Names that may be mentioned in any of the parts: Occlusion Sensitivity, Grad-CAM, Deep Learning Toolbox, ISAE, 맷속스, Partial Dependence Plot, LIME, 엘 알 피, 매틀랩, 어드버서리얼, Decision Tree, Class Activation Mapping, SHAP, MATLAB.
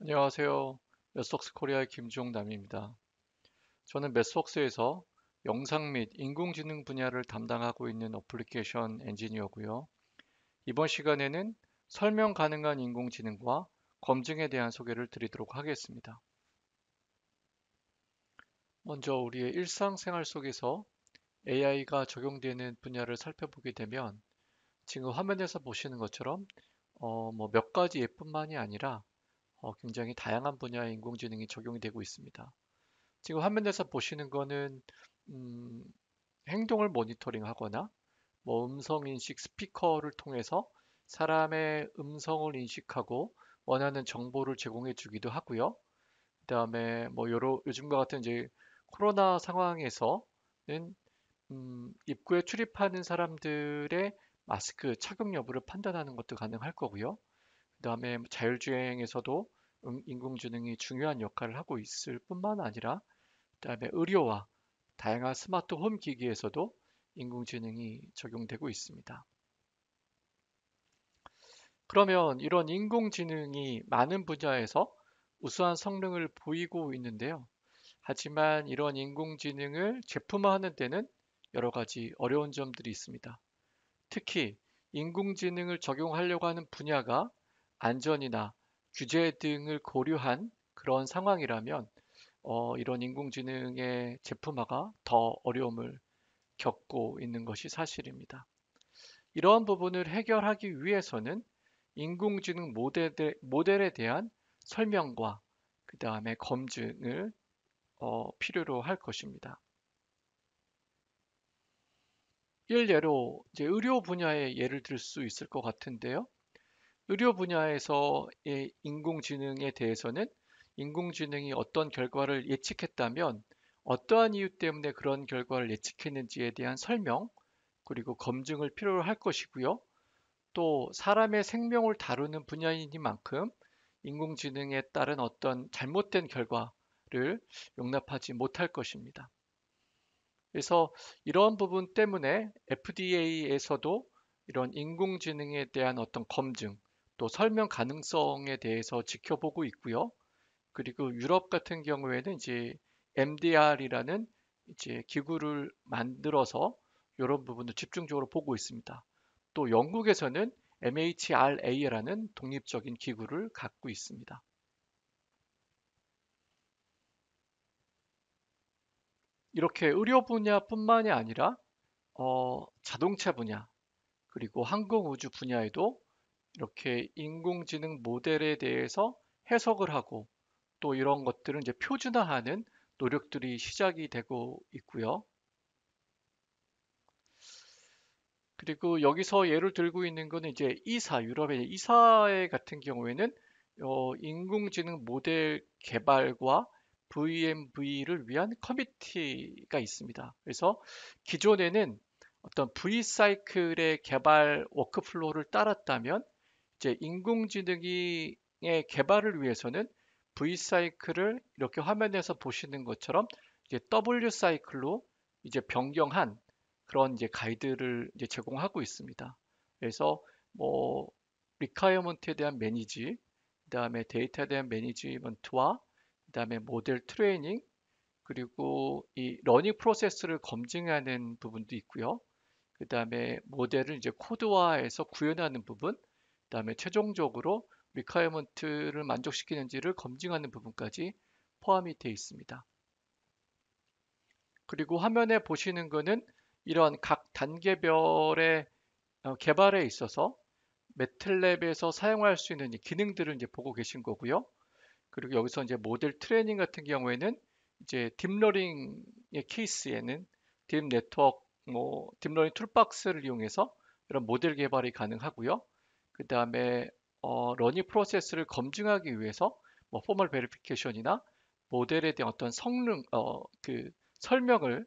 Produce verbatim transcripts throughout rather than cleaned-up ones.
안녕하세요. 맷속스 코리아의 김종남입니다. 저는 맷속스에서 영상 및 인공지능 분야를 담당하고 있는 어플리케이션 엔지니어고요. 이번 시간에는 설명 가능한 인공지능과 검증에 대한 소개를 드리도록 하겠습니다. 먼저 우리의 일상생활 속에서 에이아이가 적용되는 분야를 살펴보게 되면 지금 화면에서 보시는 것처럼 어, 뭐 몇 가지 예뿐만이 아니라 어, 굉장히 다양한 분야의 인공지능이 적용이 되고 있습니다. 지금 화면에서 보시는 거는 음, 행동을 모니터링하거나 뭐 음성인식 스피커를 통해서 사람의 음성을 인식하고 원하는 정보를 제공해 주기도 하고요. 그 다음에 뭐 여러 요즘과 같은 이제 코로나 상황에서는 음, 입구에 출입하는 사람들의 마스크 착용 여부를 판단하는 것도 가능할 거고요. 그 다음에 자율주행에서도 인공지능이 중요한 역할을 하고 있을 뿐만 아니라 그 다음에 의료와 다양한 스마트 홈 기기에서도 인공지능이 적용되고 있습니다. 그러면 이런 인공지능이 많은 분야에서 우수한 성능을 보이고 있는데요. 하지만 이런 인공지능을 제품화하는 데는 여러 가지 어려운 점들이 있습니다. 특히 인공지능을 적용하려고 하는 분야가 안전이나 규제 등을 고려한 그런 상황이라면 어, 이런 인공지능의 제품화가 더 어려움을 겪고 있는 것이 사실입니다. 이러한 부분을 해결하기 위해서는 인공지능 모델에, 모델에 대한 설명과 그 다음에 검증을 어, 필요로 할 것입니다. 일례로 이제 의료 분야의 예를 들 수 있을 것 같은데요. 의료 분야에서의 인공지능에 대해서는 인공지능이 어떤 결과를 예측했다면 어떠한 이유 때문에 그런 결과를 예측했는지에 대한 설명 그리고 검증을 필요로 할 것이고요. 또 사람의 생명을 다루는 분야이니만큼 인공지능에 따른 어떤 잘못된 결과를 용납하지 못할 것입니다. 그래서 이런 부분 때문에 에프디에이에서도 이런 인공지능에 대한 어떤 검증 또 설명 가능성에 대해서 지켜보고 있고요. 그리고 유럽 같은 경우에는 이제 엠디알이라는 이제 기구를 만들어서 이런 부분을 집중적으로 보고 있습니다. 또 영국에서는 엠에이치알에이라는 독립적인 기구를 갖고 있습니다. 이렇게 의료 분야뿐만이 아니라 어, 자동차 분야 그리고 항공우주 분야에도 이렇게 인공지능 모델에 대해서 해석을 하고 또 이런 것들을 이제 표준화하는 노력들이 시작이 되고 있고요. 그리고 여기서 예를 들고 있는 거는 이제 이사, 유럽의 이사회 같은 경우에는 어, 인공지능 모델 개발과 브이엠브이를 위한 커뮤니티가 있습니다. 그래서 기존에는 어떤 브이사이클의 개발 워크플로우를 따랐다면 이제 인공지능의 개발을 위해서는 브이사이클을 이렇게 화면에서 보시는 것처럼 이제 더블유사이클로 이제 변경한 그런 이제 가이드를 이제 제공하고 있습니다. 그래서 뭐 리콰이어먼트에 대한 매니지, 그 다음에 데이터에 대한 매니지먼트와 그 다음에 모델 트레이닝 그리고 이 러닝 프로세스를 검증하는 부분도 있고요. 그 다음에 모델을 이제 코드화해서 구현하는 부분, 그 다음에 최종적으로 리콰이어먼트를 만족시키는지를 검증하는 부분까지 포함이 되어 있습니다. 그리고 화면에 보시는 거는 이런 각 단계별의 개발에 있어서 매틀랩에서 사용할 수 있는 이 기능들을 이제 보고 계신 거고요. 그리고 여기서 이제 모델 트레이닝 같은 경우에는 이제 딥러닝의 케이스에는 딥 네트워크, 뭐 딥러닝 툴박스를 이용해서 이런 모델 개발이 가능하고요. 그 다음에 어, 러닝 프로세스를 검증하기 위해서 뭐 포멀 베리피케이션이나 모델에 대한 어떤 성능, 어, 그 설명을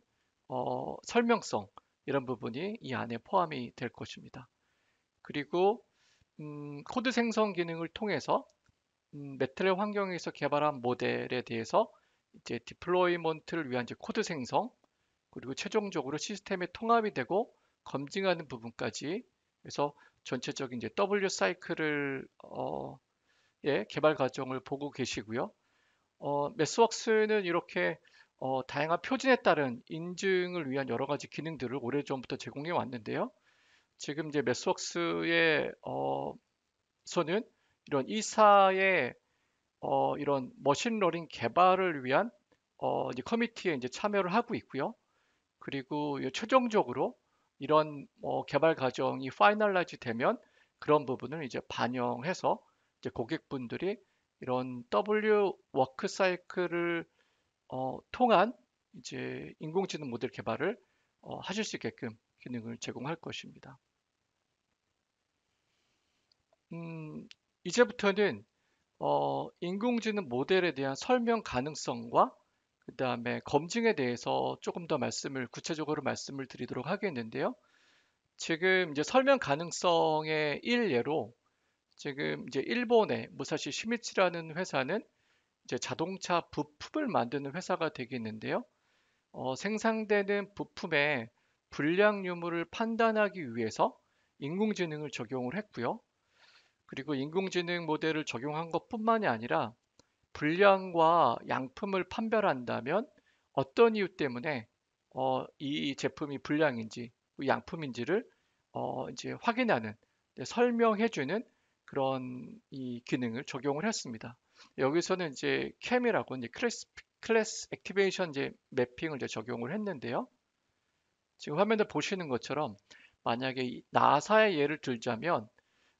어, 설명성 이런 부분이 이 안에 포함이 될 것입니다. 그리고 음, 코드 생성 기능을 통해서 음, 매트랩 환경에서 개발한 모델에 대해서 이제 디플로이먼트를 위한 이제 코드 생성 그리고 최종적으로 시스템에 통합이 되고 검증하는 부분까지 해서 전체적인 이제 더블유 사이클을 어, 예, 개발 과정을 보고 계시고요. 어, 매스웍스는 이렇게 어, 다양한 표준에 따른 인증을 위한 여러 가지 기능들을 오래전부터 제공해 왔는데요. 지금 이제 매스웍스의 어, 손은 이런 이사의 어, 이런 머신러닝 개발을 위한 어, 이제 커뮤니티에 이제 참여를 하고 있고요. 그리고 최종적으로 이런 어, 개발 과정이 파이널라이즈 되면 그런 부분을 이제 반영해서 이제 고객분들이 이런 W 워크 사이클을 어, 통한 이제 인공지능 모델 개발을 어, 하실 수 있게끔 기능을 제공할 것입니다. 음, 이제부터는 어, 인공지능 모델에 대한 설명 가능성과 그 다음에 검증에 대해서 조금 더 말씀을 구체적으로 말씀을 드리도록 하겠는데요. 지금 이제 설명 가능성의 일례로 지금 이제 일본의 무사시 시미치라는 회사는 이제 자동차 부품을 만드는 회사가 되겠는데요. 어, 생산되는 부품의 불량 유무를 판단하기 위해서 인공지능을 적용을 했고요. 그리고 인공지능 모델을 적용한 것뿐만이 아니라 불량과 양품을 판별한다면 어떤 이유 때문에 어, 이 제품이 불량인지 양품인지를 어, 이제 확인하는, 설명해주는 그런 이 기능을 적용을 했습니다. 여기서는 이제 캠이라고 이제 클래스, 클래스 액티베이션 이제 매핑을 이제 적용을 했는데요. 지금 화면에 보시는 것처럼 만약에 나사의 예를 들자면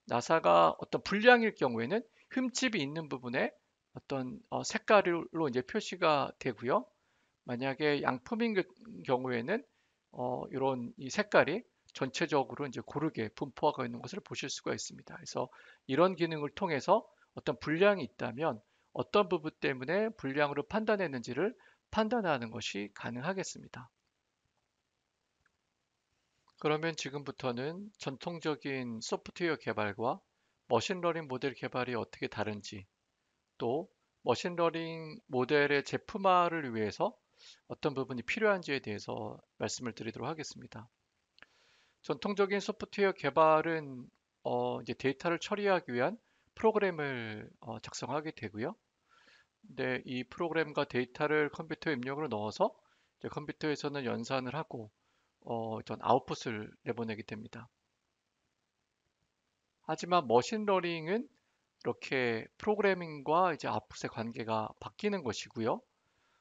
나사가 어떤 불량일 경우에는 흠집이 있는 부분에 어떤 어, 색깔로 이제 표시가 되고요. 만약에 양품인 경우에는 어, 이런 이 색깔이 전체적으로 이제 고르게 분포가 있는 것을 보실 수가 있습니다. 그래서 이런 기능을 통해서 어떤 불량이 있다면 어떤 부분 때문에 불량으로 판단했는지를 판단하는 것이 가능하겠습니다. 그러면 지금부터는 전통적인 소프트웨어 개발과 머신러닝 모델 개발이 어떻게 다른지, 또 머신러닝 모델의 제품화를 위해서 어떤 부분이 필요한지에 대해서 말씀을 드리도록 하겠습니다. 전통적인 소프트웨어 개발은 어, 이제 데이터를 처리하기 위한 프로그램을 어, 작성하게 되고요. 근데 이 프로그램과 데이터를 컴퓨터에 입력으로 넣어서 이제 컴퓨터에서는 연산을 하고 어, 어떤 아웃풋을 내보내게 됩니다. 하지만 머신러닝은 이렇게 프로그래밍과 이제 아웃풋의 관계가 바뀌는 것이고요.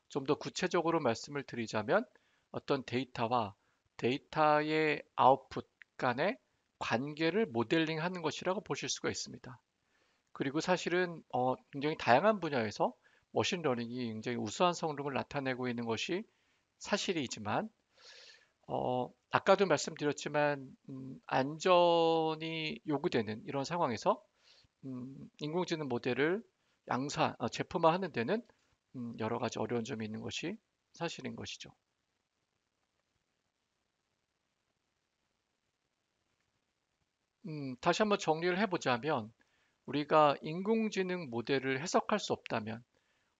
좀 더 구체적으로 말씀을 드리자면 어떤 데이터와 데이터의 아웃풋 간의 관계를 모델링하는 것이라고 보실 수가 있습니다. 그리고 사실은 어, 굉장히 다양한 분야에서 머신러닝이 굉장히 우수한 성능을 나타내고 있는 것이 사실이지만 어, 아까도 말씀드렸지만 음, 안전이 요구되는 이런 상황에서 음, 인공지능 모델을 양산, 어, 제품화하는 데는 음, 여러 가지 어려운 점이 있는 것이 사실인 것이죠. 음, 다시 한번 정리를 해보자면 우리가 인공지능 모델을 해석할 수 없다면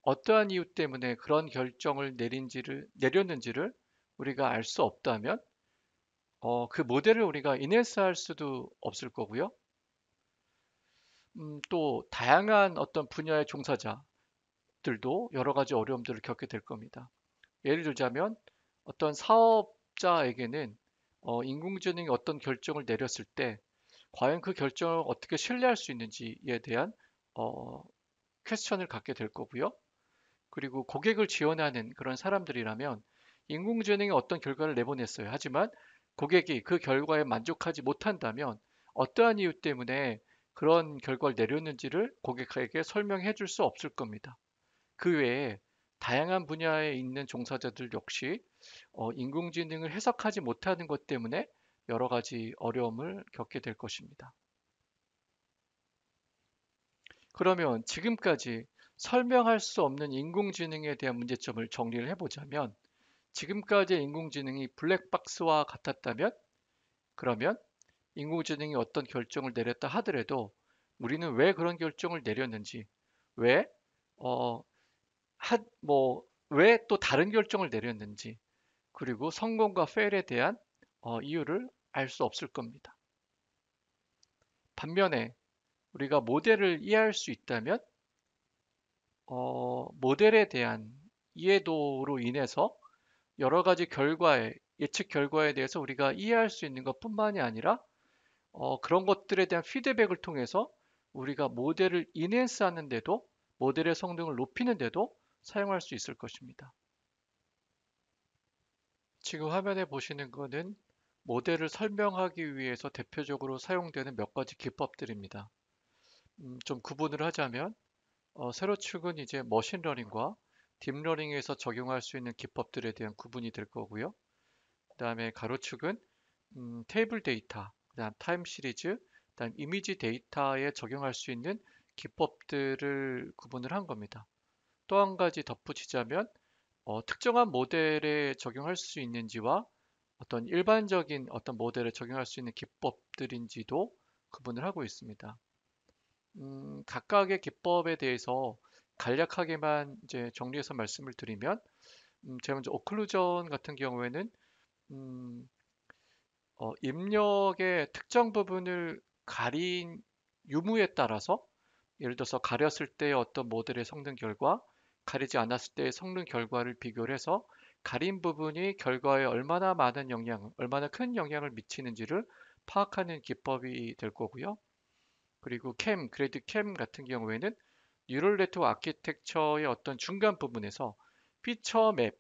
어떠한 이유 때문에 그런 결정을 내린지를, 내렸는지를 우리가 알 수 없다면 어, 그 모델을 우리가 인해서할 수도 없을 거고요. 음, 또 다양한 어떤 분야의 종사자들도 여러 가지 어려움들을 겪게 될 겁니다. 예를 들자면 어떤 사업자에게는 어, 인공지능이 어떤 결정을 내렸을 때 과연 그 결정을 어떻게 신뢰할 수 있는지에 대한 어, 퀘스천을 갖게 될 거고요. 그리고 고객을 지원하는 그런 사람들이라면 인공지능이 어떤 결과를 내보냈어요. 하지만 고객이 그 결과에 만족하지 못한다면 어떠한 이유 때문에 그런 결과를 내렸는지를 고객에게 설명해 줄 수 없을 겁니다. 그 외에 다양한 분야에 있는 종사자들 역시 어, 인공지능을 해석하지 못하는 것 때문에 여러 가지 어려움을 겪게 될 것입니다. 그러면 지금까지 설명할 수 없는 인공지능에 대한 문제점을 정리를 해보자면 지금까지 인공지능이 블랙박스와 같았다면 그러면 인공지능이 어떤 결정을 내렸다 하더라도 우리는 왜 그런 결정을 내렸는지 왜 어, 한, 뭐, 왜 또 다른 결정을 내렸는지 그리고 성공과 페일에 대한 어, 이유를 알 수 없을 겁니다. 반면에 우리가 모델을 이해할 수 있다면 어, 모델에 대한 이해도로 인해서 여러 가지 결과에, 예측 결과에 대해서 우리가 이해할 수 있는 것뿐만이 아니라 어, 그런 것들에 대한 피드백을 통해서 우리가 모델을 인핸스 하는데도, 모델의 성능을 높이는데도 사용할 수 있을 것입니다. 지금 화면에 보시는 것은 모델을 설명하기 위해서 대표적으로 사용되는 몇 가지 기법들입니다. 음, 좀 구분을 하자면 어, 세로축은 이제 머신러닝과 딥러닝에서 적용할 수 있는 기법들에 대한 구분이 될 거고요. 그 다음에 가로축은 음, 테이블 데이터, 그 다음 타임 시리즈, 그 다음 이미지 데이터에 적용할 수 있는 기법들을 구분을 한 겁니다. 또 한 가지 덧붙이자면 어, 특정한 모델에 적용할 수 있는지와 어떤 일반적인 어떤 모델에 적용할 수 있는 기법들인지도 구분을 하고 있습니다. 음, 각각의 기법에 대해서 간략하게만 이제 정리해서 말씀을 드리면, 음, 제가 먼저 오클루전 같은 경우에는 음, 어, 입력의 특정 부분을 가린 유무에 따라서, 예를 들어서 가렸을 때의 어떤 모델의 성능 결과, 가리지 않았을 때의 성능 결과를 비교를 해서 가린 부분이 결과에 얼마나 많은 영향, 얼마나 큰 영향을 미치는지를 파악하는 기법이 될 거고요. 그리고 캠, 그래드 캠 같은 경우에는 뉴럴 네트워크 아키텍처의 어떤 중간 부분에서 피처 맵이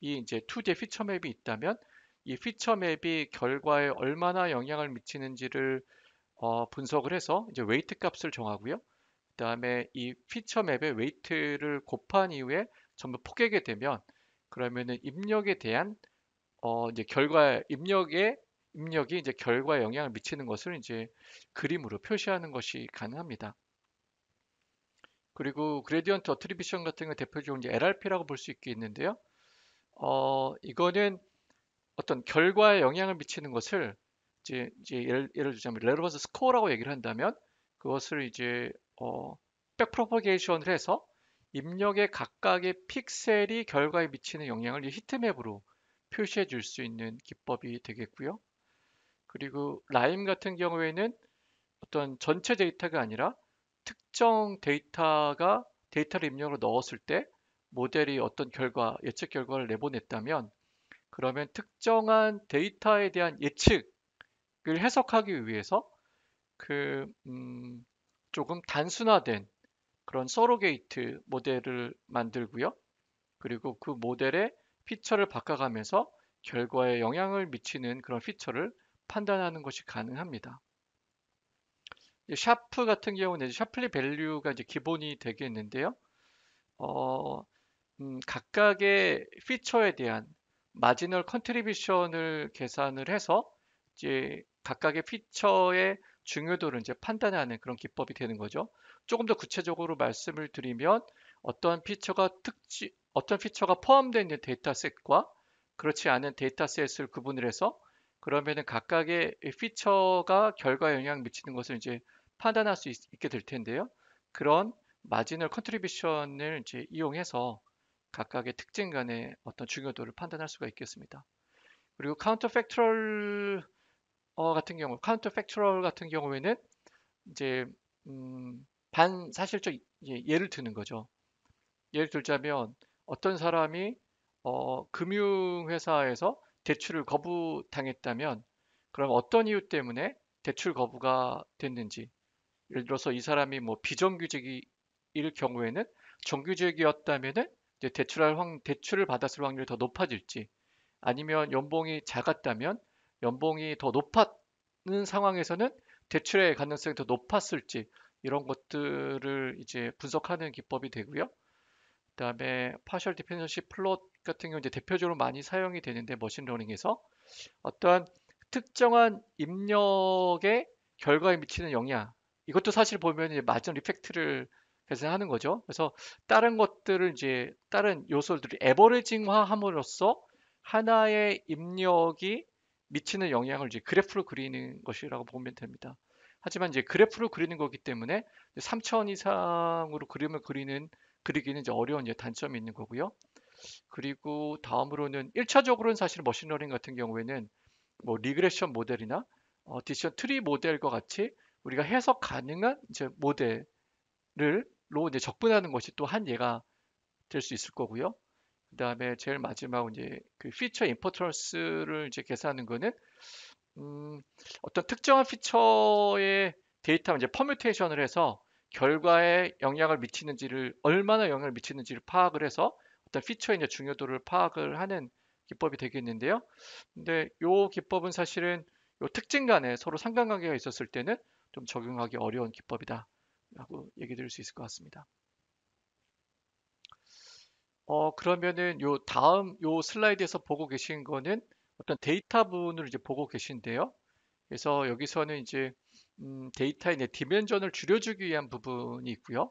이제 투 디의 피처 맵이 있다면 이 피처 맵이 결과에 얼마나 영향을 미치는지를 어, 분석을 해서 이제 웨이트 값을 정하고요. 그 다음에 이 피처 맵의 웨이트를 곱한 이후에 전부 포개게 되면, 그러면은 입력에 대한 어, 이제 결과 입력의 입력이 이제 결과에 영향을 미치는 것을 이제 그림으로 표시하는 것이 가능합니다. 그리고 그래디언트 어트리뷰션 같은 건 대표적으로 이제 엘 알 피라고 볼 수 있겠는데요. 어, 이거는 어떤 결과에 영향을 미치는 것을 이제, 이제 예를, 예를 들자면 레버런스 스코어라고 얘기를 한다면 그것을 이제 어, 백프로포게이션을 해서 입력의 각각의 픽셀이 결과에 미치는 영향을 히트맵으로 표시해 줄 수 있는 기법이 되겠고요. 그리고 라임 같은 경우에는 어떤 전체 데이터가 아니라 특정 데이터가 데이터를 입력으로 넣었을 때 모델이 어떤 결과, 예측 결과를 내보냈다면, 그러면 특정한 데이터에 대한 예측을 해석하기 위해서 그 음, 조금 단순화된 그런 서로게이트 모델을 만들고요. 그리고 그 모델의 피처를 바꿔가면서 결과에 영향을 미치는 그런 피처를 판단하는 것이 가능합니다. 샤프 같은 경우는 샤플리 밸류가 이제 기본이 되겠는데요. 어, 음, 각각의 피처에 대한 마지널 컨트리뷰션을 계산을 해서 이제 각각의 피처의 중요도를 이제 판단하는 그런 기법이 되는 거죠. 조금 더 구체적으로 말씀을 드리면 어떤 피처가 특지, 어떤 피처가 포함되어 있는 데이터셋과 그렇지 않은 데이터셋을 구분을 해서, 그러면은 각각의 피처가 결과에 영향을 미치는 것을 이제 판단할 수 있, 있게 될 텐데요. 그런 마지널 컨트리뷰션을 이제 이용해서 각각의 특징 간의 어떤 중요도를 판단할 수가 있겠습니다. 그리고 카운터팩추얼 어, 같은 경우, 카운터팩추얼 같은 경우에는 이제 음, 반사실적 예를 드는 거죠. 예를 들자면 어떤 사람이 어, 금융회사에서 대출을 거부당했다면, 그럼 어떤 이유 때문에 대출 거부가 됐는지, 예를 들어서 이 사람이 뭐 비정규직일 경우에는 정규직이었다면은 이제 대출할 확, 대출을 받았을 확률이 더 높아질지, 아니면 연봉이 작았다면 연봉이 더 높았는 상황에서는 대출의 가능성이 더 높았을지, 이런 것들을 이제 분석하는 기법이 되고요. 그 다음에 파셜 디펜던시 플롯 같은 경우 이제 대표적으로 많이 사용이 되는데, 머신러닝에서 어떠한 특정한 입력의 결과에 미치는 영향, 이것도 사실 보면 이제 마지막 이펙트를 계산하는 거죠. 그래서 다른 것들을 이제 다른 요소들을 에버리징화함으로써 하나의 입력이 미치는 영향을 이제 그래프로 그리는 것이라고 보면 됩니다. 하지만 이제 그래프로 그리는 거기 때문에 삼천 이상으로 그림을 그리는 그리기는 이제 어려운 이제 단점이 있는 거고요. 그리고 다음으로는 일 차적으로는 사실 머신러닝 같은 경우에는 뭐 리그레션 모델이나 어, 디시전 트리 모델과 같이 우리가 해석 가능한 이제 모델을 로 이제 접근하는 것이 또 한 예가 될 수 있을 거고요. 그 다음에 제일 마지막 이제 그 피처 임포턴스를 이제 계산하는 거는 음, 어떤 특정한 피처의 데이터 이제 퍼뮤테이션을 해서 결과에 영향을 미치는지를 얼마나 영향을 미치는지를 파악을 해서 어떤 피처의 이제 중요도를 파악을 하는 기법이 되겠는데요. 근데 이 기법은 사실은 이 특징 간에 서로 상관관계가 있었을 때는 좀 적용하기 어려운 기법이다 라고 얘기 드릴 수 있을 것 같습니다. 어 그러면은 요 다음 요 슬라이드에서 보고 계신 거는 어떤 데이터 부분을 이제 보고 계신데요. 그래서 여기서는 이제 음, 데이터의 이제 디멘전을 줄여주기 위한 부분이 있고요.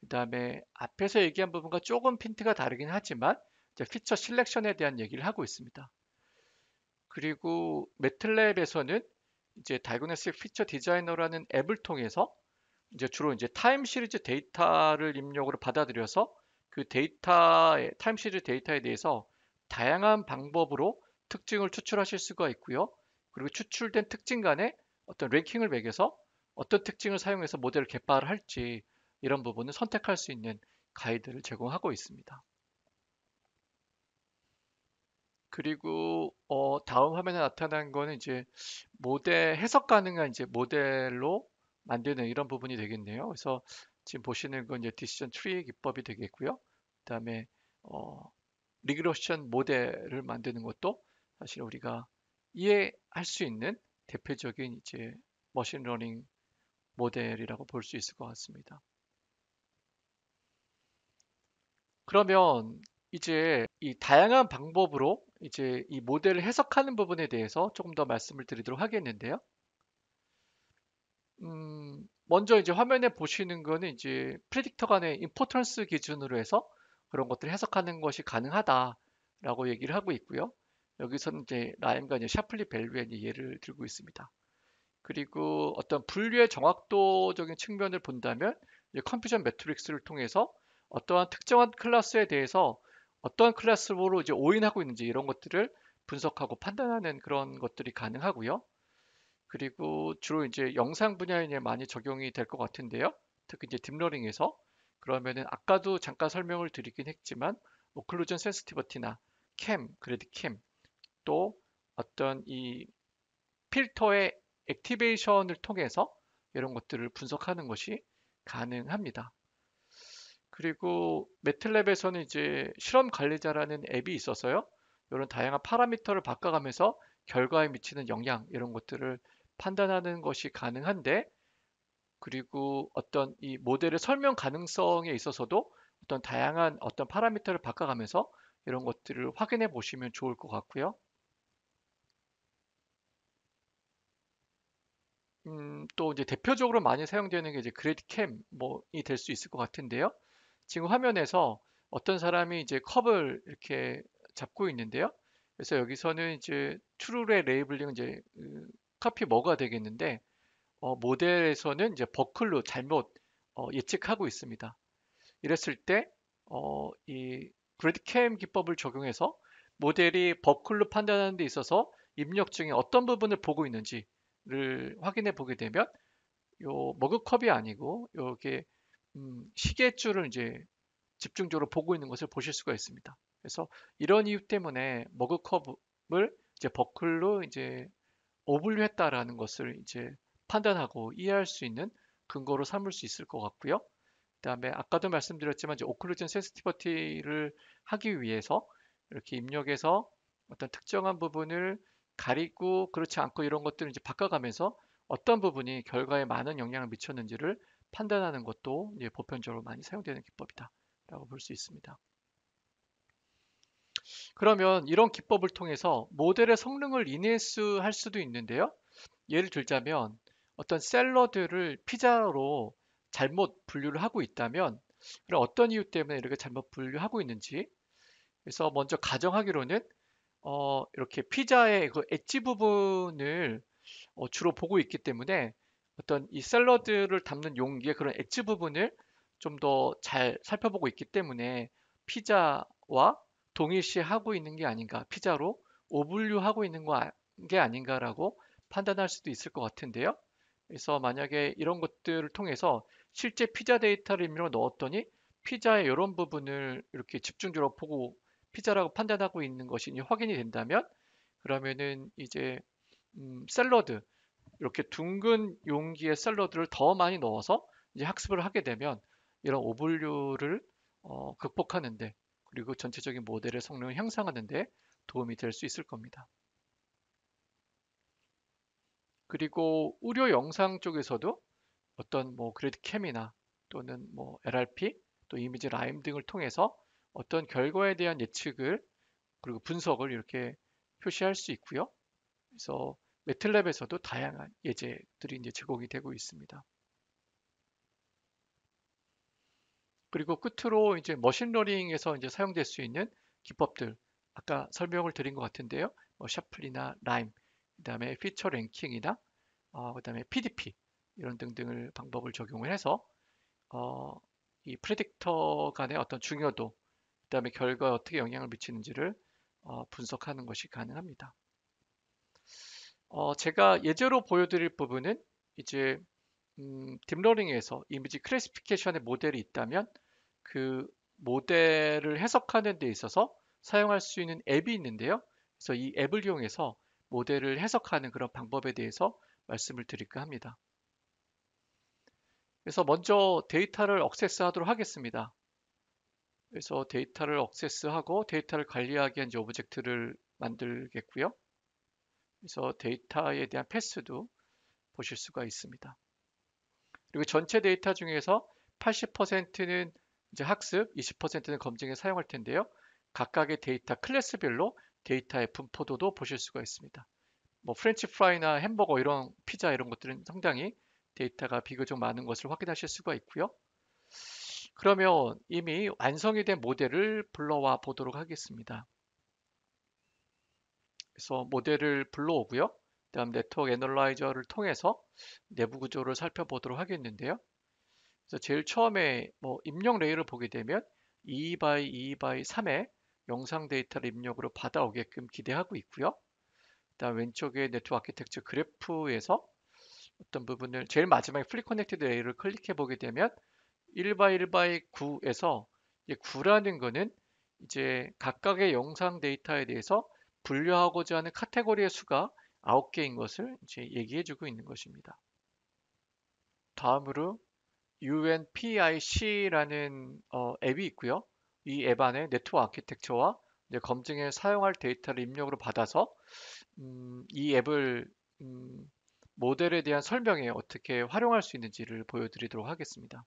그 다음에 앞에서 얘기한 부분과 조금 핀트가 다르긴 하지만 이제 피처 실렉션에 대한 얘기를 하고 있습니다. 그리고 매틀랩에서는 이제 다이그노스틱 피처 디자이너라는 앱을 통해서 이제 주로 이제 타임 시리즈 데이터를 입력으로 받아들여서 그 데이터의 타임 시리즈 데이터에 대해서 다양한 방법으로 특징을 추출하실 수가 있고요. 그리고 추출된 특징 간에 어떤 랭킹을 매겨서 어떤 특징을 사용해서 모델을 개발을 할지 이런 부분을 선택할 수 있는 가이드를 제공하고 있습니다. 그리고 어 다음 화면에 나타난 거는 이제 모델 해석 가능한 이제 모델로 만드는 이런 부분이 되겠네요. 그래서 지금 보시는 건 이제 디시전 트리 기법이 되겠고요. 그 다음에 어, 리그러션 모델을 만드는 것도 사실 우리가 이해할 수 있는 대표적인 이제 머신러닝 모델이라고 볼 수 있을 것 같습니다. 그러면 이제 이 다양한 방법으로 이제 이 모델을 해석하는 부분에 대해서 조금 더 말씀을 드리도록 하겠는데요. 음, 먼저 이제 화면에 보시는 거는 이제 프레딕터 간의 임포턴스 기준으로 해서 그런 것들을 해석하는 것이 가능하다라고 얘기를 하고 있고요. 여기서는 이제 라임과 이제 샤플리 밸류의 예를 들고 있습니다. 그리고 어떤 분류의 정확도적인 측면을 본다면 이제 컴퓨전 매트릭스를 통해서 어떠한 특정한 클래스에 대해서 어떠한 클래스로 이제 오인하고 있는지 이런 것들을 분석하고 판단하는 그런 것들이 가능하고요. 그리고 주로 이제 영상 분야에 많이 적용이 될 것 같은데요. 특히 이제 딥러닝에서 그러면은 아까도 잠깐 설명을 드리긴 했지만 오클루전 센시티비티나 캠, 그래드 캠 또 어떤 이 필터의 액티베이션을 통해서 이런 것들을 분석하는 것이 가능합니다. 그리고 매틀랩에서는 이제 실험 관리자라는 앱이 있어서요. 이런 다양한 파라미터를 바꿔가면서 결과에 미치는 영향 이런 것들을 판단하는 것이 가능한데, 그리고 어떤 이 모델의 설명 가능성에 있어서도 어떤 다양한 어떤 파라미터를 바꿔가면서 이런 것들을 확인해 보시면 좋을 것 같고요. 음, 또 이제 대표적으로 많이 사용되는 게 이제 그래드 캠 뭐이 될 수 있을 것 같은데요. 지금 화면에서 어떤 사람이 이제 컵을 이렇게 잡고 있는데요. 그래서 여기서는 이제 트루의 레이블링은 이제 카피 뭐가 되겠는데 어, 모델에서는 이제 버클로 잘못 어, 예측하고 있습니다. 이랬을 때 어, 이 그래드 캠 기법을 적용해서 모델이 버클로 판단하는 데 있어서 입력 중에 어떤 부분을 보고 있는지를 확인해 보게 되면 요 머그컵이 아니고 요게 음, 시계줄을 이제 집중적으로 보고 있는 것을 보실 수가 있습니다. 그래서 이런 이유 때문에 머그컵을 이제 버클로 이제 오분류했다라는 것을 이제 판단하고 이해할 수 있는 근거로 삼을 수 있을 것 같고요. 그 다음에 아까도 말씀드렸지만 이제 오클루전 센시티비티를 하기 위해서 이렇게 입력해서 어떤 특정한 부분을 가리고 그렇지 않고 이런 것들을 이제 바꿔가면서 어떤 부분이 결과에 많은 영향을 미쳤는지를 판단하는 것도 이제 보편적으로 많이 사용되는 기법이다 라고 볼 수 있습니다. 그러면 이런 기법을 통해서 모델의 성능을 인해할 수도 있는데요. 예를 들자면 어떤 샐러드를 피자로 잘못 분류를 하고 있다면 그럼 어떤 이유 때문에 이렇게 잘못 분류하고 있는지, 그래서 먼저 가정하기로는 어, 이렇게 피자의 그 엣지 부분을 어, 주로 보고 있기 때문에 어떤 이 샐러드를 담는 용기의 그런 엣지 부분을 좀 더 잘 살펴보고 있기 때문에 피자와 동일시하고 있는 게 아닌가, 피자로 오분류하고 있는 게 아닌가라고 판단할 수도 있을 것 같은데요. 그래서 만약에 이런 것들을 통해서 실제 피자 데이터를 임의로 넣었더니 피자의 이런 부분을 이렇게 집중적으로 보고 피자라고 판단하고 있는 것이 확인이 된다면, 그러면은 이제 음, 샐러드, 이렇게 둥근 용기에 샐러드를 더 많이 넣어서 이제 학습을 하게 되면 이런 오분류를 어, 극복하는데, 그리고 전체적인 모델의 성능을 향상하는 데 도움이 될 수 있을 겁니다. 그리고 의료 영상 쪽에서도 어떤 뭐 그래드 캠이나 또는 뭐 엘 알 피, 또 이미지 라임 등을 통해서 어떤 결과에 대한 예측을 그리고 분석을 이렇게 표시할 수 있고요. 그래서 매틀랩에서도 다양한 예제들이 이제 제공이 되고 있습니다. 그리고 끝으로 이제 머신러닝에서 이제 사용될 수 있는 기법들, 아까 설명을 드린 것 같은데요. 뭐 샤플이나 라임, 그 다음에 피처 랭킹이나 어, 그 다음에 피 디 피 이런 등등을 방법을 적용을 해서 어, 이 프레딕터 간의 어떤 중요도, 그 다음에 결과에 어떻게 영향을 미치는지를 어, 분석하는 것이 가능합니다. 어, 제가 예제로 보여드릴 부분은 이제 음, 딥러닝에서 이미지 클래시피케이션의 모델이 있다면 그 모델을 해석하는 데 있어서 사용할 수 있는 앱이 있는데요. 그래서 이 앱을 이용해서 모델을 해석하는 그런 방법에 대해서 말씀을 드릴까 합니다. 그래서 먼저 데이터를 액세스 하도록 하겠습니다. 그래서 데이터를 액세스하고 데이터를 관리하기 위한 이제 오브젝트를 만들겠고요. 그래서 데이터에 대한 패스도 보실 수가 있습니다. 그리고 전체 데이터 중에서 팔십 퍼센트는 이제 학습, 이십 퍼센트는 검증에 사용할 텐데요. 각각의 데이터 클래스별로 데이터의 분포도도 보실 수가 있습니다. 뭐 프렌치 프라이나 햄버거, 이런 피자 이런 것들은 상당히 데이터가 비교적 많은 것을 확인하실 수가 있고요. 그러면 이미 완성이 된 모델을 불러와 보도록 하겠습니다. 그래서 모델을 불러오고요. 그 다음 네트워크 애널라이저를 통해서 내부 구조를 살펴보도록 하겠는데요. 그래서 제일 처음에 뭐 입력 레이를 보게 되면 이 바이 이 바이 삼의 영상 데이터를 입력으로 받아오게끔 기대하고 있고요. 그 다음 왼쪽에 네트워크 아키텍처 그래프에서 어떤 부분을 제일 마지막에 플립 커넥티드 레이를 클릭해 보게 되면 일 바이 일 바이 구에서 구라는 거는 이제 각각의 영상 데이터에 대해서 분류하고자 하는 카테고리의 수가 아홉 개인 것을 이제 얘기해 주고 있는 것입니다. 다음으로 유 엔 피 아이 씨라는 어, 앱이 있고요. 이 앱 안에 네트워크 아키텍처와 이제 검증에 사용할 데이터를 입력으로 받아서 음, 이 앱을 음, 모델에 대한 설명에 어떻게 활용할 수 있는지를 보여드리도록 하겠습니다.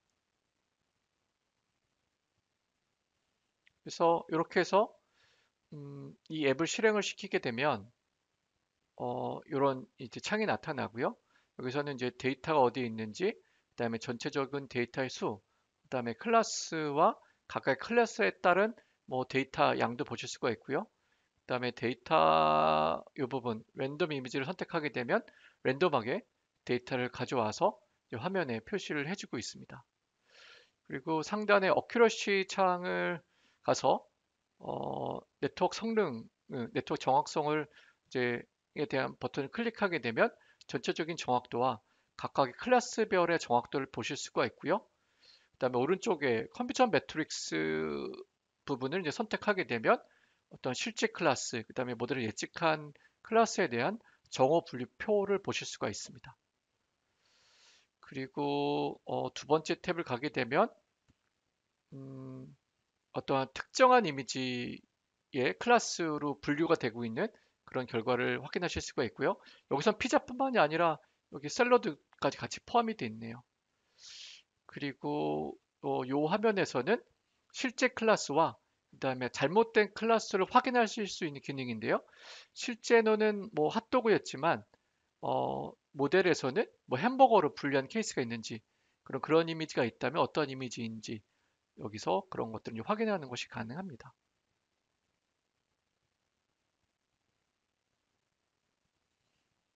그래서 이렇게 해서 음, 이 앱을 실행을 시키게 되면 어, 이런 이제 창이 나타나고요. 여기서는 이제 데이터가 어디에 있는지, 그 다음에 전체적인 데이터의 수, 그 다음에 클래스와 각각의 클래스에 따른 뭐 데이터 양도 보실 수가 있고요. 그 다음에 데이터 이 부분 랜덤 이미지를 선택하게 되면 랜덤하게 데이터를 가져와서 화면에 표시를 해주고 있습니다. 그리고 상단에 어큐러시 창을 가서 어, 네트워크 성능, 네트워크 정확성을 이제 에 대한 버튼을 클릭하게 되면 전체적인 정확도와 각각의 클래스별의 정확도를 보실 수가 있고요. 그 다음에 오른쪽에 컴퓨터 매트릭스 부분을 이제 선택하게 되면 어떤 실제 클래스, 그 다음에 모델을 예측한 클래스에 대한 정어 분류표를 보실 수가 있습니다. 그리고 어, 두 번째 탭을 가게 되면 음, 어떠한 특정한 이미지의 클래스로 분류가 되고 있는 그런 결과를 확인하실 수가 있고요. 여기선 피자뿐만이 아니라 여기 샐러드까지 같이 포함이 되어 있네요. 그리고 어, 이 화면에서는 실제 클래스와 그 다음에 잘못된 클래스를 확인하실 수 있는 기능인데요. 실제로는 뭐 핫도그였지만 어, 모델에서는 뭐 햄버거로 분류한 케이스가 있는지, 그런 그런 이미지가 있다면 어떤 이미지인지 여기서 그런 것들을 확인하는 것이 가능합니다.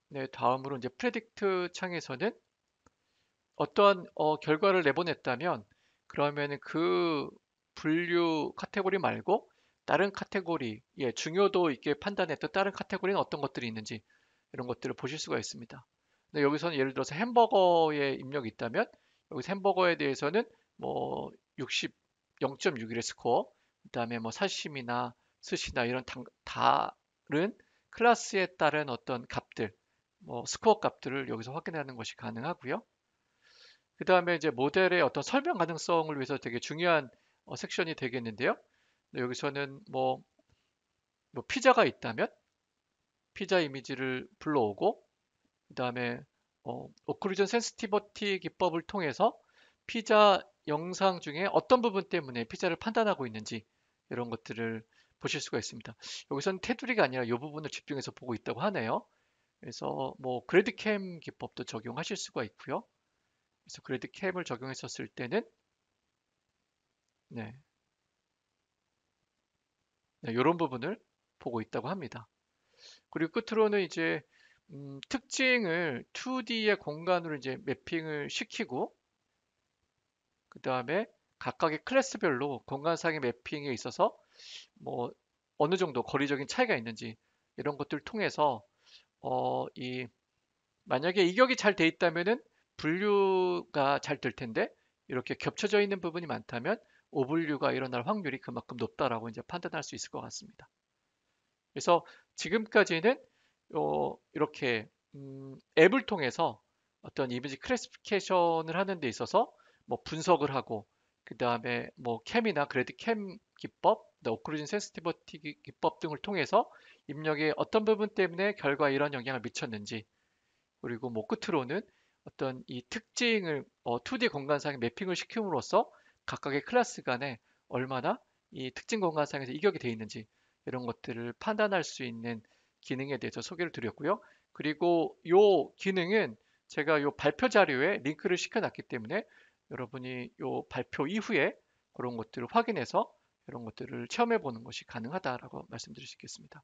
네, 다음으로 이제 프레딕트 창에서는 어떠한 어, 결과를 내보냈다면, 그러면은 그 분류 카테고리 말고 다른 카테고리, 예, 중요도 있게 판단했던 다른 카테고리는 어떤 것들이 있는지 이런 것들을 보실 수가 있습니다. 근데 여기서는 예를 들어서 햄버거에 입력이 있다면 여기서 햄버거에 대해서는 뭐 육십 영 점 육일의 스코어, 그 다음에 뭐 사시미나 스시나 이런 당, 다른 클래스에 따른 어떤 값들, 뭐 스코어 값들을 여기서 확인하는 것이 가능하고요. 그 다음에 이제 모델의 어떤 설명 가능성을 위해서 되게 중요한 어, 섹션이 되겠는데요. 여기서는 뭐, 뭐 피자가 있다면 피자 이미지를 불러오고, 그 다음에 어, 오클루전 센시티비티 기법을 통해서 피자 영상 중에 어떤 부분 때문에 피자를 판단하고 있는지 이런 것들을 보실 수가 있습니다. 여기서는 테두리가 아니라 이 부분을 집중해서 보고 있다고 하네요. 그래서 뭐 그래드캠 기법도 적용하실 수가 있고요. 그래서 그래드캠을 적용했었을 때는 네, 네, 이런 부분을 보고 있다고 합니다. 그리고 끝으로는 이제 음, 특징을 투 디의 공간으로 이제 매핑을 시키고, 그 다음에 각각의 클래스별로 공간상의 매핑에 있어서 뭐 어느 정도 거리적인 차이가 있는지 이런 것들을 통해서 어, 이 만약에 이격이 잘 돼 있다면은 분류가 잘 될 텐데 이렇게 겹쳐져 있는 부분이 많다면 오분류가 일어날 확률이 그만큼 높다라고 이제 판단할 수 있을 것 같습니다. 그래서 지금까지는 어, 이렇게 음, 앱을 통해서 어떤 이미지 클래시피케이션을 하는 데 있어서 뭐 분석을 하고, 그 다음에 뭐 캠이나 그래드캠 기법, 오클루전 센시티비티 기법 등을 통해서 입력의 어떤 부분 때문에 결과에 이런 영향을 미쳤는지, 그리고 뭐 끝으로는 어떤 이 특징을 어, 투 디 공간상에 매핑을 시킴으로써 각각의 클래스 간에 얼마나 이 특징 공간상에서 이격이 되어 있는지 이런 것들을 판단할 수 있는 기능에 대해서 소개를 드렸고요. 그리고 이 기능은 제가 이 발표 자료에 링크를 시켜놨기 때문에 여러분이 이 발표 이후에 그런 것들을 확인해서 이런 것들을 체험해 보는 것이 가능하다라고 말씀드릴 수 있겠습니다.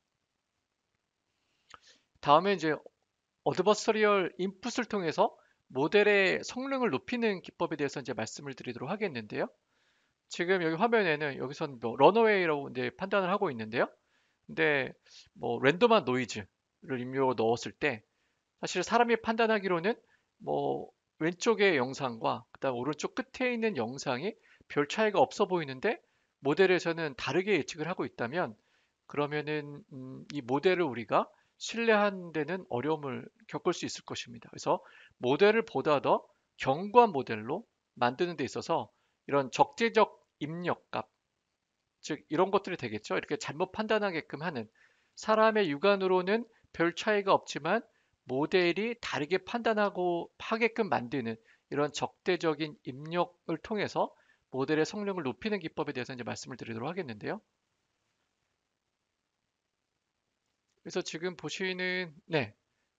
다음에 이제 어드버서리얼 인풋을 통해서 모델의 성능을 높이는 기법에 대해서 이제 말씀을 드리도록 하겠는데요. 지금 여기 화면에는 여기서는 뭐 런어웨이라고 이제 판단을 하고 있는데요. 근데 뭐 랜덤한 노이즈를 입력으로 넣었을 때 사실 사람이 판단하기로는 뭐 왼쪽의 영상과 그다음 오른쪽 끝에 있는 영상이 별 차이가 없어 보이는데 모델에서는 다르게 예측을 하고 있다면 그러면은 음, 이 모델을 우리가 신뢰하는 데는 어려움을 겪을 수 있을 것입니다. 그래서 모델을 보다 더 견고한 모델로 만드는 데 있어서 이런 적재적 입력값, 즉 이런 것들이 되겠죠. 이렇게 잘못 판단하게끔 하는, 사람의 육안으로는 별 차이가 없지만 모델이 다르게 판단하고 하게끔 만드는 이런 적대적인 입력을 통해서 모델의 성능을 높이는 기법에 대해서 이제 말씀을 드리도록 하겠는데요. 그래서 지금 보시는 네,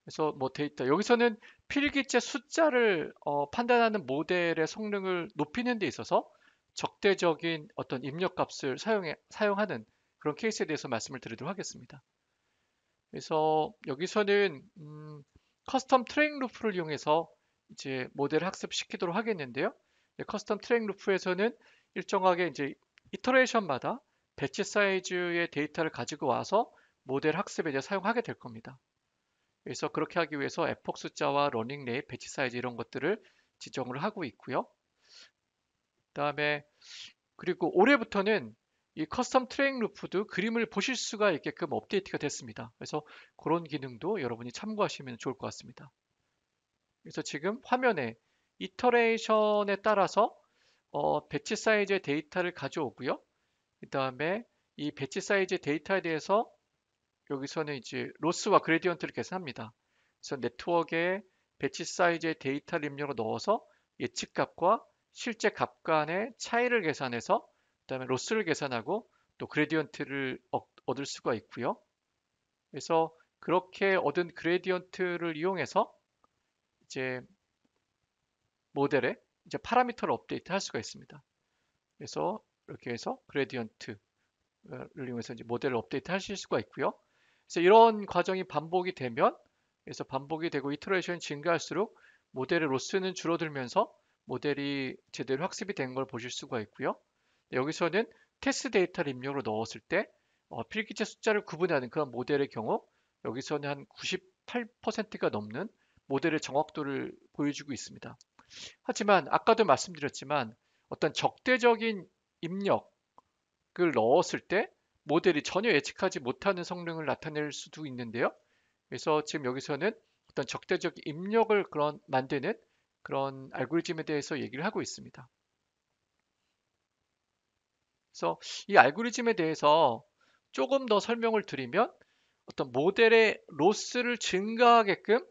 그래서 뭐 데이터, 여기서는 필기체 숫자를 어, 판단하는 모델의 성능을 높이는 데 있어서 적대적인 어떤 입력값을 사용해, 사용하는 그런 케이스에 대해서 말씀을 드리도록 하겠습니다. 그래서 여기서는 음, 커스텀 트레이닝 루프를 이용해서 이제 모델을 학습시키도록 하겠는데요. 커스텀 트레이닝 루프에서는 일정하게 이제 이터레이션마다 배치 사이즈의 데이터를 가지고 와서 모델 학습에 이제 사용하게 될 겁니다. 그래서 그렇게 하기 위해서 에폭 숫자와 러닝 레이, 배치 사이즈 이런 것들을 지정을 하고 있고요. 그다음에 그리고 올해부터는 이 커스텀 트레이닝 루프도 그림을 보실 수가 있게끔 업데이트가 됐습니다. 그래서 그런 기능도 여러분이 참고하시면 좋을 것 같습니다. 그래서 지금 화면에 이터레이션에 따라서 어, 배치 사이즈의 데이터를 가져오고요. 그 다음에 이 배치 사이즈의 데이터에 대해서 여기서는 이제 로스와 그레디언트를 계산합니다. 그래서 네트워크에 배치 사이즈의 데이터를 입력을 넣어서 예측값과 실제 값 간의 차이를 계산해서 그 다음에 로스를 계산하고 또 그레디언트를 얻을 수가 있고요. 그래서 그렇게 얻은 그레디언트를 이용해서 이제 모델에 이제 파라미터를 업데이트 할 수가 있습니다. 그래서 이렇게 해서 그레디언트를 이용해서 이제 모델을 업데이트 하실 수가 있고요. 그래서 이런 과정이 반복이 되면, 그래서 반복이 되고 이터레이션이 증가할수록 모델의 로스는 줄어들면서 모델이 제대로 학습이 된 걸 보실 수가 있고요. 여기서는 테스트 데이터를 입력으로 넣었을 때 어, 필기체 숫자를 구분하는 그런 모델의 경우 여기서는 한 구십팔 퍼센트가 넘는 모델의 정확도를 보여주고 있습니다. 하지만 아까도 말씀드렸지만 어떤 적대적인 입력을 넣었을 때 모델이 전혀 예측하지 못하는 성능을 나타낼 수도 있는데요. 그래서 지금 여기서는 어떤 적대적 입력을 그런 만드는 그런 알고리즘에 대해서 얘기를 하고 있습니다. 그래서 이 알고리즘에 대해서 조금 더 설명을 드리면 어떤 모델의 로스를 증가하게끔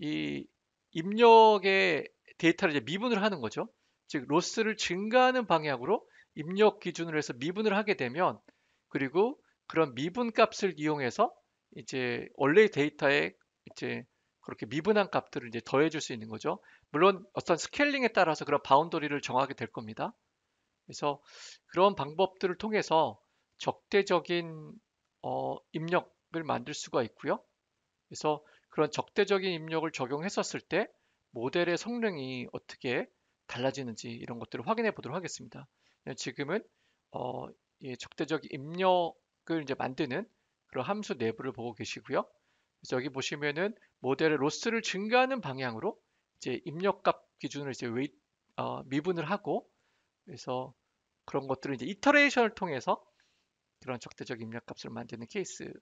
이 입력의 데이터를 이제 미분을 하는 거죠. 즉 로스를 증가하는 방향으로 입력 기준으로 해서 미분을 하게 되면, 그리고 그런 미분 값을 이용해서 이제 원래 데이터에 이제 그렇게 미분한 값들을 이제 더해줄 수 있는 거죠. 물론 어떤 스케일링에 따라서 그런 바운더리를 정하게 될 겁니다. 그래서 그런 방법들을 통해서 적대적인 어, 입력을 만들 수가 있고요. 그래서 그런 적대적인 입력을 적용했었을 때 모델의 성능이 어떻게 달라지는지 이런 것들을 확인해 보도록 하겠습니다. 지금은 어, 예, 적대적인 입력을 이제 만드는 그런 함수 내부를 보고 계시고요. 그래서 여기 보시면은 모델의 로스를 증가하는 방향으로 이제 입력값 기준을 이제 웨이, 어, 미분을 하고, 그래서 그런 것들을 이제 이터레이션을 통해서 그런 적대적 입력값을 만드는 케이스가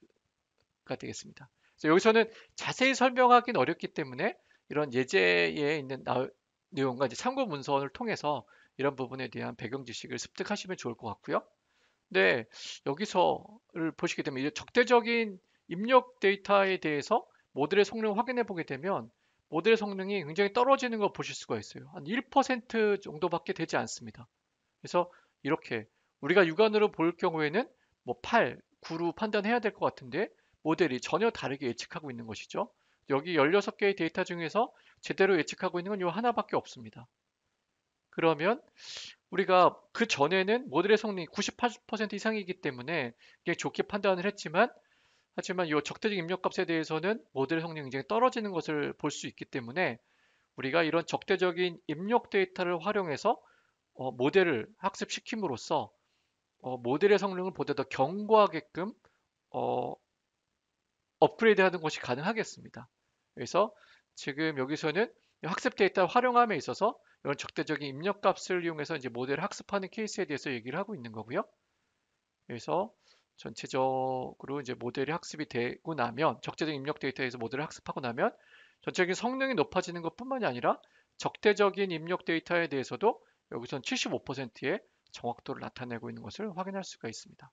되겠습니다. 그래서 여기서는 자세히 설명하기는 어렵기 때문에 이런 예제에 있는 나, 내용과 이제 참고 문서를 통해서 이런 부분에 대한 배경 지식을 습득하시면 좋을 것 같고요. 네, 여기서를 보시게 되면 이제 적대적인 입력 데이터에 대해서 모델의 성능을 확인해 보게 되면 모델의 성능이 굉장히 떨어지는 걸 보실 수가 있어요. 한 일 퍼센트 정도밖에 되지 않습니다. 그래서 이렇게 우리가 육안으로 볼 경우에는 뭐 팔, 구로 판단해야 될 것 같은데 모델이 전혀 다르게 예측하고 있는 것이죠. 여기 십육 개의 데이터 중에서 제대로 예측하고 있는 건 요 하나밖에 없습니다. 그러면 우리가 그 전에는 모델의 성능이 구십팔 퍼센트 이상이기 때문에 굉장히 좋게 판단을 했지만, 하지만 이 적대적 입력값에 대해서는 모델 성능이 굉장히 떨어지는 것을 볼 수 있기 때문에 우리가 이런 적대적인 입력 데이터를 활용해서 어, 모델을 학습시킴으로써 어, 모델의 성능을 보다 더 견고하게끔 어, 업그레이드하는 것이 가능하겠습니다. 그래서 지금 여기서는 학습 데이터를 활용함에 있어서 이런 적대적인 입력값을 이용해서 이제 모델을 학습하는 케이스에 대해서 얘기를 하고 있는 거고요. 그래서 전체적으로 이제 모델이 학습이 되고 나면, 적대적인 입력 데이터에서 모델을 학습하고 나면 전체적인 성능이 높아지는 것뿐만이 아니라 적대적인 입력 데이터에 대해서도 여기서는 칠십오 퍼센트의 정확도를 나타내고 있는 것을 확인할 수가 있습니다.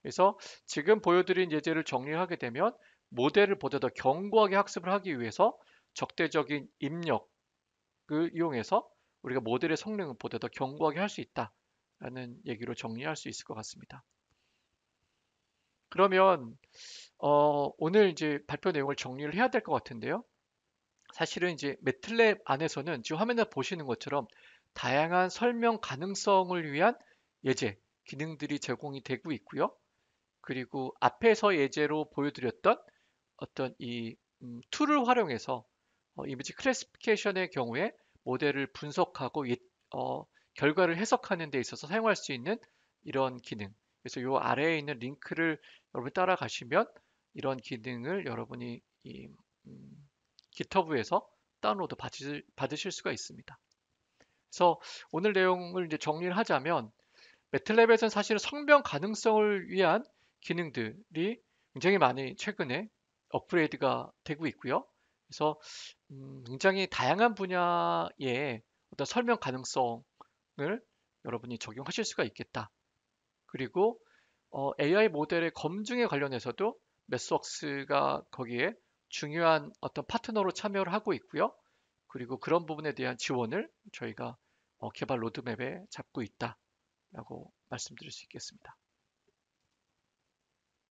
그래서 지금 보여드린 예제를 정리하게 되면 모델을 보다 더 견고하게 학습을 하기 위해서 적대적인 입력을 이용해서 우리가 모델의 성능을 보다 더 견고하게 할 수 있다라는 얘기로 정리할 수 있을 것 같습니다. 그러면 어, 오늘 이제 발표 내용을 정리를 해야 될 것 같은데요. 사실은 이제 매틀랩 안에서는 지금 화면에 보시는 것처럼 다양한 설명 가능성을 위한 예제, 기능들이 제공이 되고 있고요. 그리고 앞에서 예제로 보여드렸던 어떤 이 음, 툴을 활용해서 어, 이미지 클래시피케이션의 경우에 모델을 분석하고 예, 어, 결과를 해석하는 데 있어서 사용할 수 있는 이런 기능, 그래서 이 아래에 있는 링크를 여러분이 따라가시면 이런 기능을 여러분이 이, 음, 깃허브에서 다운로드 받으실, 받으실 수가 있습니다. 그래서 오늘 내용을 이제 정리를 하자면, 매틀랩에서는 사실 성명 가능성을 위한 기능들이 굉장히 많이 최근에 업그레이드가 되고 있고요. 그래서 음, 굉장히 다양한 분야의 어떤 설명 가능성을 여러분이 적용하실 수가 있겠다. 그리고 어, 에이아이 모델의 검증에 관련해서도 매스웍스가 거기에 중요한 어떤 파트너로 참여를 하고 있고요. 그리고 그런 부분에 대한 지원을 저희가 어, 개발 로드맵에 잡고 있다라고 말씀드릴 수 있겠습니다.